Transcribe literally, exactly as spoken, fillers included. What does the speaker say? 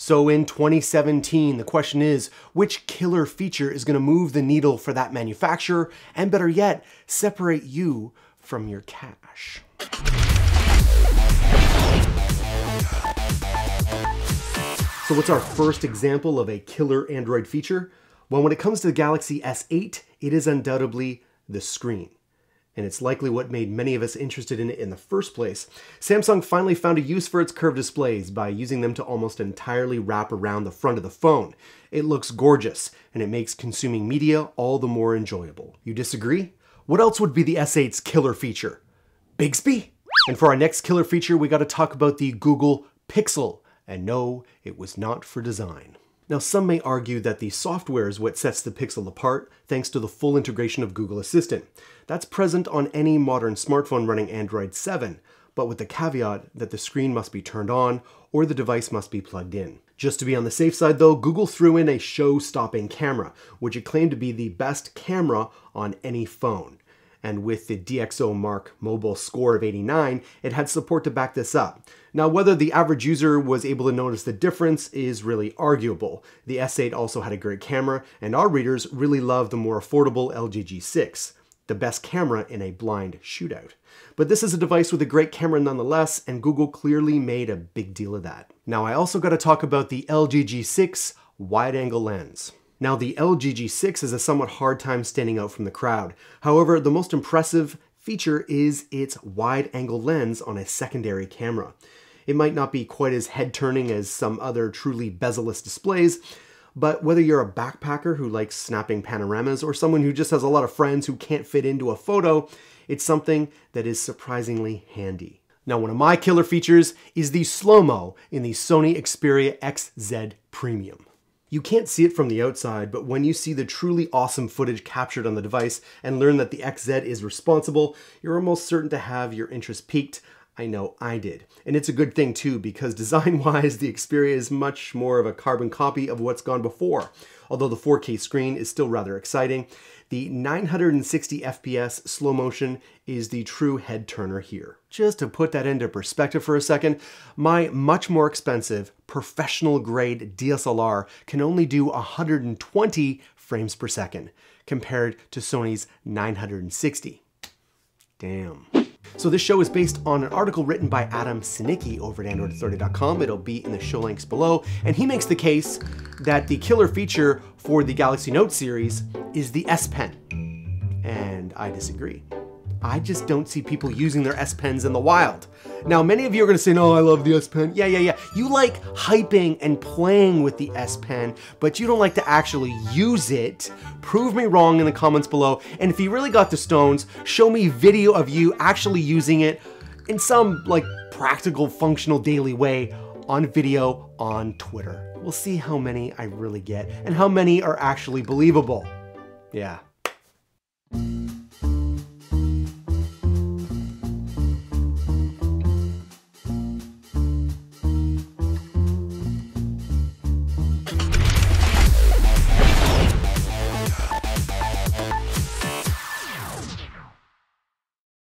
So in twenty seventeen, the question is, which killer feature is going to move the needle for that manufacturer, and better yet, separate you from your cash? So what's our first example of a killer Android feature? Well, when it comes to the Galaxy S eight, it is undoubtedly the screen. And it's likely what made many of us interested in it in the first place. Samsung finally found a use for its curved displays by using them to almost entirely wrap around the front of the phone. It looks gorgeous, and it makes consuming media all the more enjoyable. You disagree? What else would be the S eight's killer feature? Bixby? And for our next killer feature, we gotta talk about the Google Pixel. And no, it was not for design. Now, some may argue that the software is what sets the Pixel apart, thanks to the full integration of Google Assistant. That's present on any modern smartphone running Android seven, but with the caveat that the screen must be turned on or the device must be plugged in. Just to be on the safe side though, Google threw in a show-stopping camera, which it claimed to be the best camera on any phone. And with the DxOMark mobile score of eighty-nine, it had support to back this up. Now, whether the average user was able to notice the difference is really arguable. The S eight also had a great camera, and our readers really loved the more affordable L G G six, the best camera in a blind shootout. But this is a device with a great camera nonetheless, and Google clearly made a big deal of that. Now, I also got to talk about the L G G six wide-angle lens. Now, the L G G six is a somewhat hard time standing out from the crowd. However, the most impressive feature is its wide-angle lens on a secondary camera. It might not be quite as head-turning as some other truly bezel-less displays, but whether you're a backpacker who likes snapping panoramas or someone who just has a lot of friends who can't fit into a photo, it's something that is surprisingly handy. Now, one of my killer features is the slow-mo in the Sony Xperia X Z Premium. You can't see it from the outside, but when you see the truly awesome footage captured on the device and learn that the X Z is responsible, you're almost certain to have your interest piqued. I know I did. And it's a good thing too, because design-wise, the Xperia is much more of a carbon copy of what's gone before. Although the four K screen is still rather exciting, the nine hundred sixty F P S slow motion is the true head turner here. Just to put that into perspective for a second, my much more expensive professional grade D S L R can only do one hundred twenty frames per second compared to Sony's nine hundred sixty. Damn. So this show is based on an article written by Adam Sinicki over at Android thirty dot com. It'll be in the show links below. And he makes the case that the killer feature for the Galaxy Note series is the S Pen. And I disagree. I just don't see people using their S Pens in the wild. Now, many of you are gonna say, no, I love the S Pen. Yeah, yeah, yeah. You like hyping and playing with the S Pen, but you don't like to actually use it. Prove me wrong in the comments below. And if you really got the stones, show me video of you actually using it in some like practical, functional, daily way on video on Twitter. We'll see how many I really get and how many are actually believable. Yeah.